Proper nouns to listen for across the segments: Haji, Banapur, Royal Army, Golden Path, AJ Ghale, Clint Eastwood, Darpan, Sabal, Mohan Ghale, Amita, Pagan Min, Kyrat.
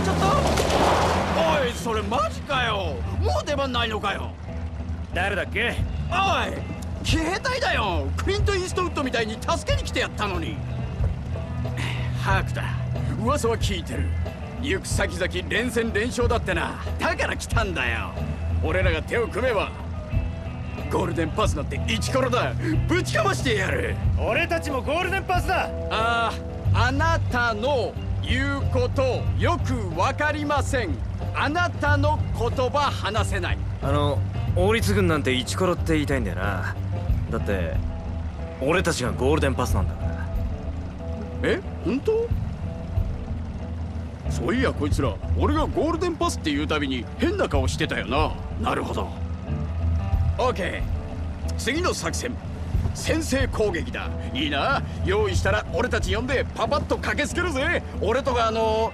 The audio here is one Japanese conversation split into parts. っちゃった。おい、それマジかよ。もう出番ないのかよ。誰だっけ？おい、騎兵隊だよ。クリント・イーストウッドみたいに助けに来てやったのに。ハークだ。噂は聞いてる。行く先々連戦連勝だってな。だから来たんだよ。俺らが手を組めばゴールデンパスなんて一からだ。ぶちかましてやる。俺たちもゴールデンパスだ。ああ、あなたの言うことよくわかりません。あなたの言葉話せない。王立軍なんてイチコロって言いたいんだよな。だって俺たちがゴールデンパスなんだから。え、本当？そういや、こいつら俺がゴールデンパスって言うたびに変な顔してたよな。なるほど。オーケー、次の作戦先制攻撃だ。いいな、用意したら俺たち呼んでパパッと駆けつけるぜ。俺とかゴ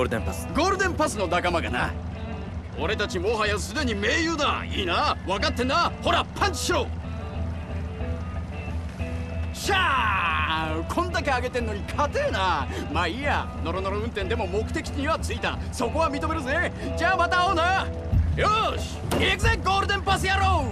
ールデンパスの仲間がな。俺たちもはやすでに盟友だ。いいな、分かってんな。ほらパンチしろ。シャー、こんだけ上げてんのに勝てえな。まあいいや、ノロノロ運転でも目的地には着いた。そこは認めるぜ。じゃあまた会おうな。よし行くぜ、ゴールデンパス野郎。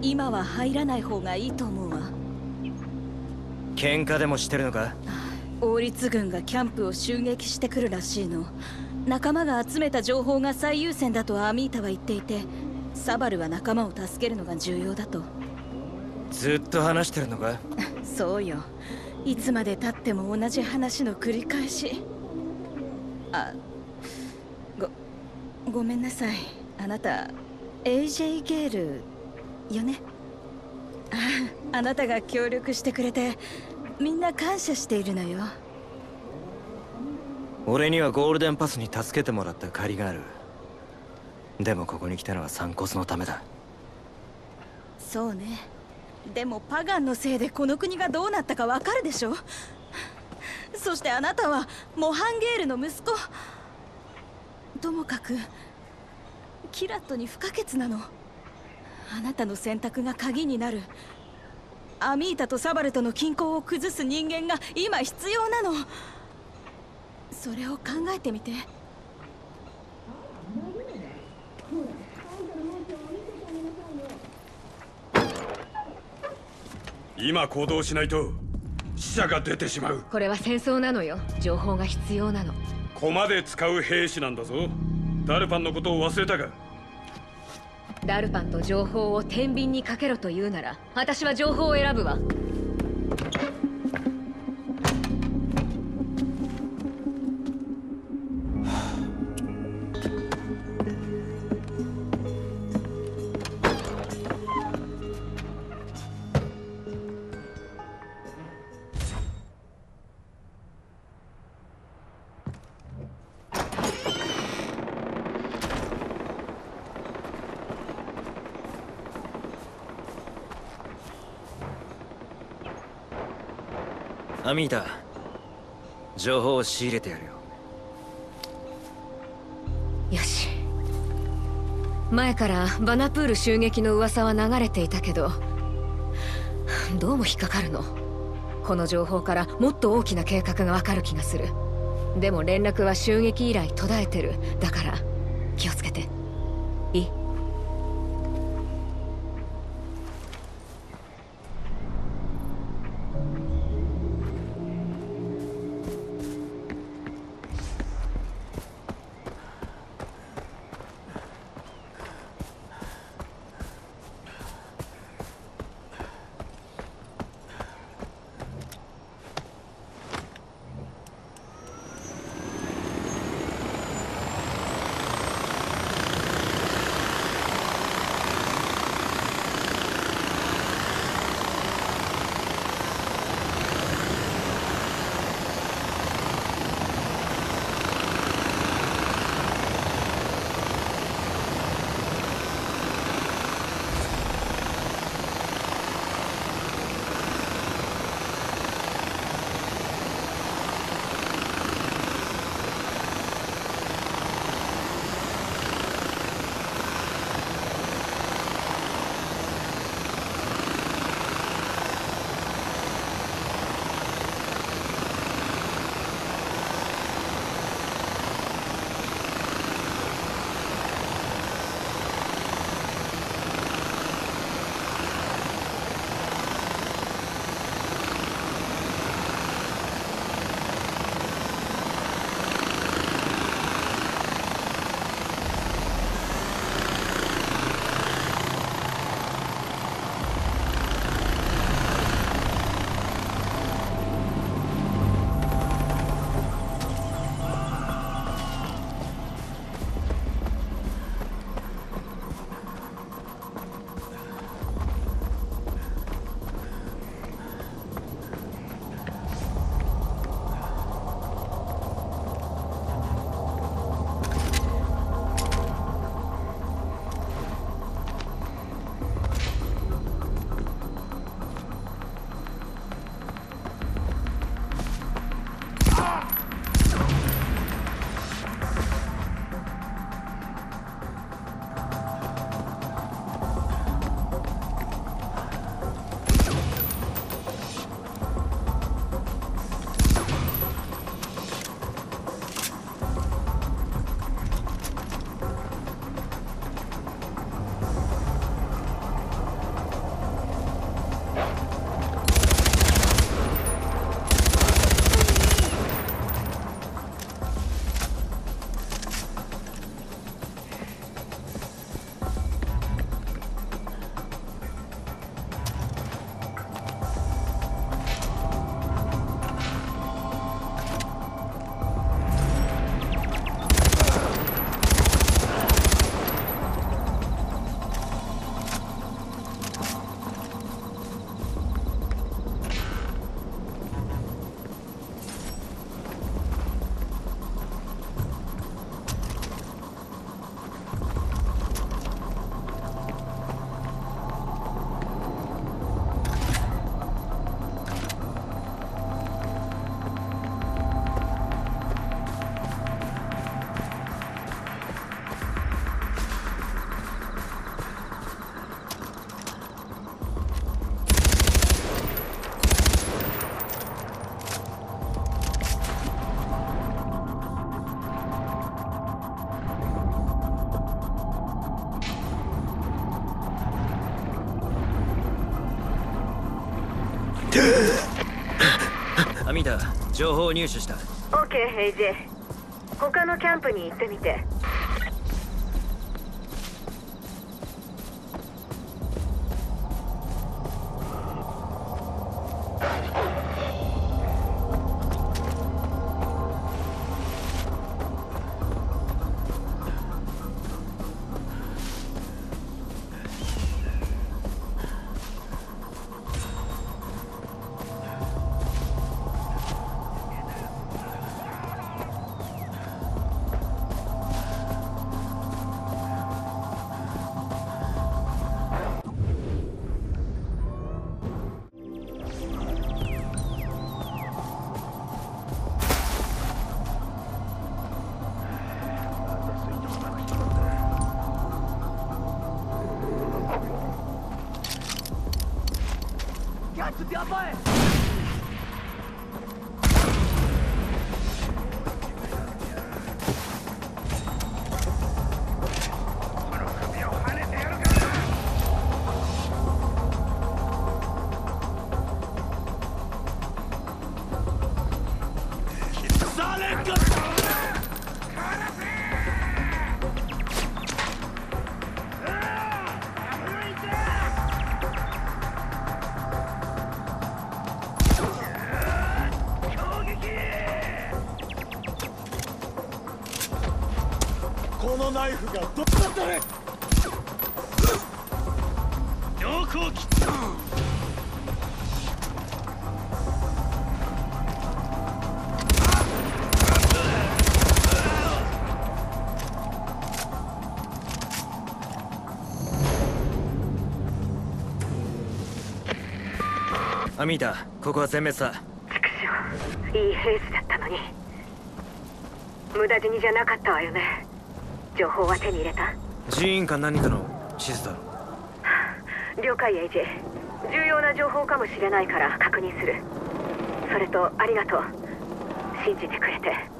今は入らない方がいいと思うわ。喧嘩でもしてるのか？王立軍がキャンプを襲撃してくるらしいの。仲間が集めた情報が最優先だとアミータは言っていて、サバルは仲間を助けるのが重要だと。ずっと話してるのか？そうよ、いつまでたっても同じ話の繰り返し。あ、ごめんなさい。あなた AJ ゲールよね。あなたが協力してくれてみんな感謝しているのよ。俺にはゴールデンパスに助けてもらった借りがある。でもここに来たのは散骨のためだ。そうね、でもパガンのせいでこの国がどうなったかわかるでしょ。そしてあなたはモハンゲールの息子。ともかくキラットに不可欠なの。あなたの選択が鍵になる。アミータとサバルとの均衡を崩す人間が今必要なの。それを考えてみて。今行動しないと死者が出てしまう。これは戦争なのよ。情報が必要なの。駒で使う兵士なんだぞ。ダルパンのことを忘れたか？ダルパンと情報を天秤にかけろと言うなら、私は情報を選ぶわ。アミータ、情報を仕入れてやるよ。よし。前からバナプール襲撃の噂は流れていたけど、どうも引っかかるの。この情報からもっと大きな計画がわかる気がする。でも連絡は襲撃以来途絶えてる。だから気をつけて。いい？アミタ、情報を入手した。 OK ヘイジ、他のキャンプに行ってみて。ナイフがどっちだったね。どこを切ったん。アミータ、ここは全滅だ。畜生、いい兵士だったのに無駄死にじゃなかったわよね。情報は手に入れた。人員か何かの地図だろう。了解、AJ。重要な情報かもしれないから確認する。それとありがとう、信じてくれて。